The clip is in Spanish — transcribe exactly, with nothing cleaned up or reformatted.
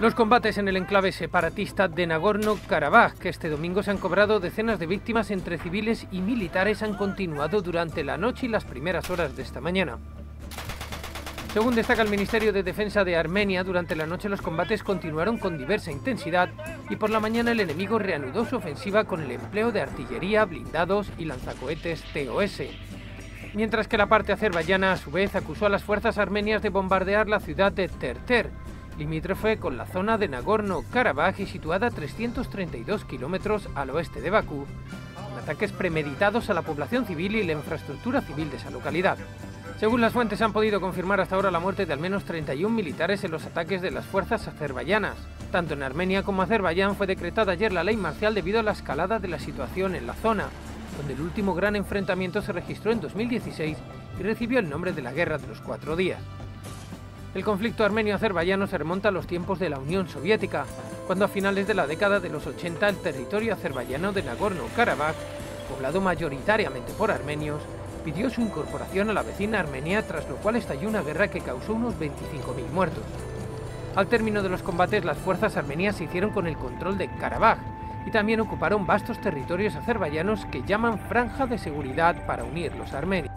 Los combates en el enclave separatista de Nagorno-Karabaj, que este domingo se han cobrado decenas de víctimas entre civiles y militares, han continuado durante la noche y las primeras horas de esta mañana. Según destaca el Ministerio de Defensa de Armenia, durante la noche los combates continuaron con diversa intensidad y por la mañana el enemigo reanudó su ofensiva con el empleo de artillería, blindados y lanzacohetes T O S. Mientras que la parte azerbaiyana, a su vez, acusó a las fuerzas armenias de bombardear la ciudad de Terter, limítrofe con la zona de Nagorno-Karabaj y situada a trescientos treinta y dos kilómetros al oeste de Bakú, con ataques premeditados a la población civil y la infraestructura civil de esa localidad. Según las fuentes, han podido confirmar hasta ahora la muerte de al menos treinta y uno militares en los ataques de las fuerzas azerbaiyanas. Tanto en Armenia como Azerbaiyán fue decretada ayer la ley marcial debido a la escalada de la situación en la zona, donde el último gran enfrentamiento se registró en dos mil dieciséis y recibió el nombre de la Guerra de los Cuatro Días. El conflicto armenio-azerbaiyano se remonta a los tiempos de la Unión Soviética, cuando a finales de la década de los ochenta el territorio azerbaiyano de Nagorno-Karabaj, poblado mayoritariamente por armenios, pidió su incorporación a la vecina Armenia, tras lo cual estalló una guerra que causó unos veinticinco mil muertos. Al término de los combates, las fuerzas armenias se hicieron con el control de Karabaj y también ocuparon vastos territorios azerbaiyanos que llaman franja de seguridad para unir los armenios.